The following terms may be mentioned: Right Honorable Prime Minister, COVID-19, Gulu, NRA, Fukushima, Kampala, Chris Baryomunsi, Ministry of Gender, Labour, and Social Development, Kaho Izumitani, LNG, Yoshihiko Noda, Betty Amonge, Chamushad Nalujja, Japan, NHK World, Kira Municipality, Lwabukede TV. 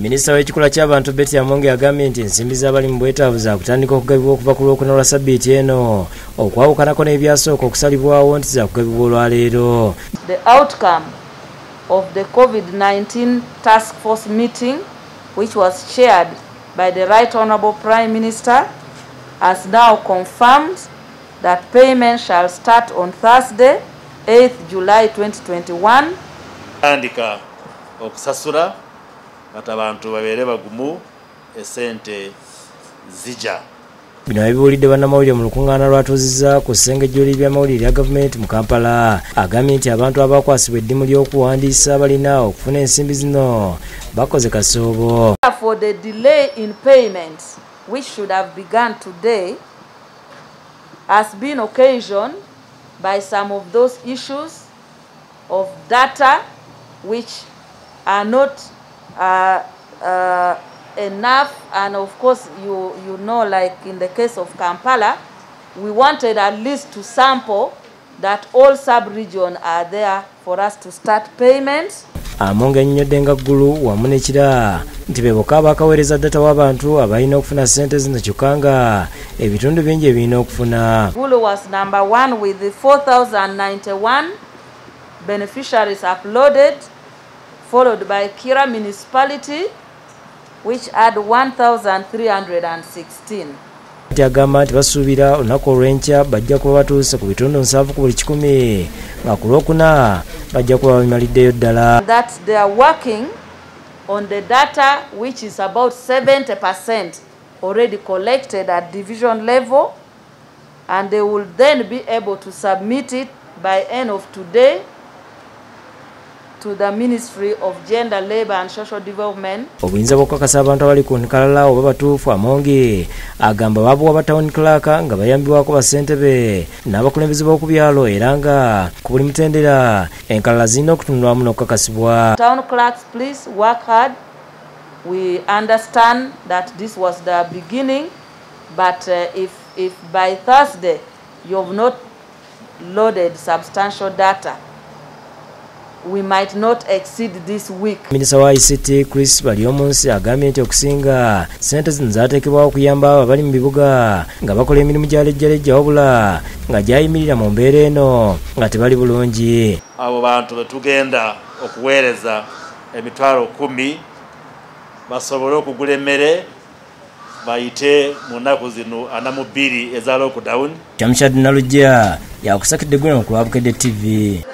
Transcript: Minisita w'ekikula ky'abantu Betty Amonge agambye nti ensimbi z'abali mu bwetaavu zaakutandika okugabibwa okuva ku Lwokuna olwa Ssabbiiti eno, okwawukanako n'ebyasooka okusalibwawo nti zaakugabibwa olwaleero. The outcome of the COVID-19 task force meeting, which was chaired by the Right Honorable Prime Minister, has now confirmed that payment shall start on Thursday, 8th July 2021. Andika okusasula atabantu babere bagumu esente zija. Bino ebiwulidde bannamawulire mu lukungaana lwatuuzizza ku ssenge gy'oli by'amawulire ya gavumenti mu Kampala. Agambye nti abantu abakwasibwa eddimu ly'okuwandiisa balina okufuna ensimbi zino bakoze kasoobo. For the delay in payment, which should have begun today, has been occasioned by some of those issues of data which are not enough, and of course you know, like in the case of Kampala, we wanted at least to sample that all sub-regions are there for us to start payments. Amonge nnyonnyodde nga Gulu wamu ne Kira nti be bokka abakaweereza data w'abantu abalina okufuna ssente zino kyokka nga ebitundu bingi ebirina okufuna. Gulu was number one with the 4,091 beneficiaries uploaded, followed by Kira Municipality, which had 1,316. Agamba nti basuubira olunaku olw'enkya bajja kuba batuuse ku bitundu 7 ku buli 100 nga ku Lwokuna bajja kuba babimaliddeyo ddala. That they are working on the data which is about 70% already collected at division level, and they will then be able to submit it by end of today to the Ministry of Gender, Labour, and Social Development. Obuyinza bw'okukakasa abantu abali ku nkalala oba batuufu, Amonge agamba babuwa batawuni kulaaka nga bayambibwako bassentebe n'abakulembeze b'oku byalo era nga ku buli mutendera enkalala zirina okutunulwamu n'okukakasibwa. Town clerks, please work hard. We understand that this was the beginning, but if by Thursday you have not loaded substantial data, we might not exceed this week. Minister wa ICT Chris Baryomunsi agambye nti okusinga ssente zino zaateekebwawo okuyamba abo abali mu bibuga nga bakola emirimu gyalejjalejja wabula nga gyayimirira mu mbeera eno nga tebali bulungi. Abo bantu betugenda okuweereza emitwalo 10 basobole okugula emmere bayite mu nnaku zino 42 eza lockdown. Chamushad Nalujja yakusakidde gweno ku Lwabukede TV.